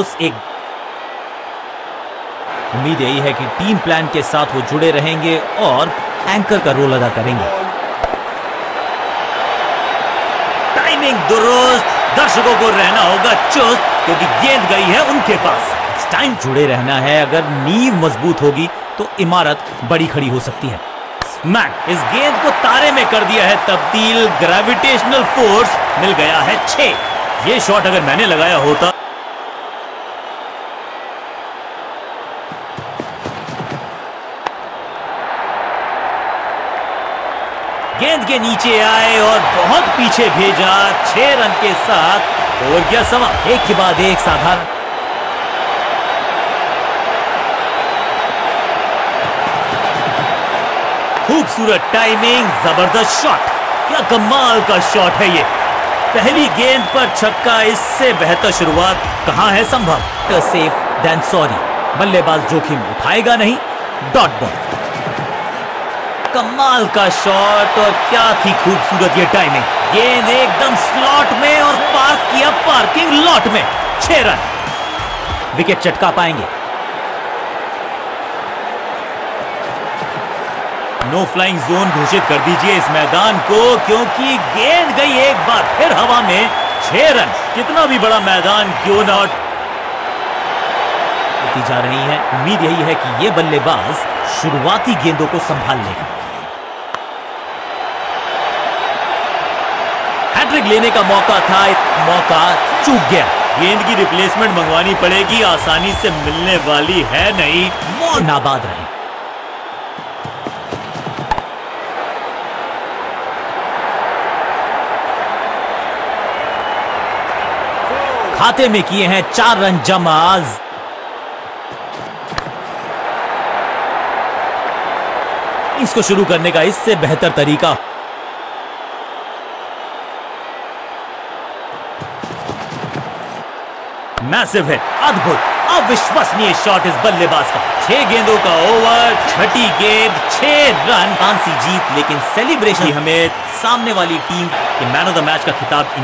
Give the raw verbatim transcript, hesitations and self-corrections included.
एक उम्मीद यही है कि टीम प्लान के साथ वो जुड़े रहेंगे और एंकर का रोल अदा करेंगे। टाइमिंग दुरुस्त, दर्शकों को रहना होगा चुस्त क्योंकि गेंद गई है उनके पास। इस टाइम जुड़े रहना है, अगर नींव मजबूत होगी तो इमारत बड़ी खड़ी हो सकती है। स्मैक, इस गेंद को तारे में कर दिया है तब्दील। ग्रेविटेशनल फोर्स मिल गया है छह। ये शॉट अगर मैंने लगाया होता। गेंद के नीचे आए और बहुत पीछे भेजा। छह रन के साथ हो गया समाप्त। एक के बाद एक साधारण। खूबसूरत टाइमिंग, जबरदस्त शॉट। क्या कमाल का शॉट है ये। पहली गेंद पर छक्का, इससे बेहतर शुरुआत कहां है संभव। तो सेफ देन सॉरी, बल्लेबाज जोखिम उठाएगा नहीं। डॉट बॉल, कमाल का शॉट और क्या थी खूबसूरत ये टाइमिंग। गेंद एकदम स्लॉट में और पार्क किया पार्किंग लॉट में। छह रन। विकेट चटका पाएंगे। नो फ्लाइंग जोन घोषित कर दीजिए इस मैदान को, क्योंकि गेंद गई एक बार फिर हवा में। छह रन, कितना भी बड़ा मैदान क्यों ना। जा रही है, उम्मीद यही है कि ये बल्लेबाज शुरुआती गेंदों को संभाल लेगा। हैट्रिक लेने का मौका था, मौका चूक गया। गेंद की रिप्लेसमेंट मंगवानी पड़ेगी, आसानी से मिलने वाली है नहीं। मौन नाबाद रहे। खाते में किए हैं चार रन जमा। इसको शुरू करने का इससे बेहतर तरीका। मैसिव हिट, अद्भुत, अविश्वसनीय शॉट इस बल्लेबाज का। छह गेंदों का ओवर, छठी गेंद, छह रन, फांसी जीत। लेकिन सेलिब्रेशन हमें सामने वाली टीम के मैन ऑफ द मैच का खिताब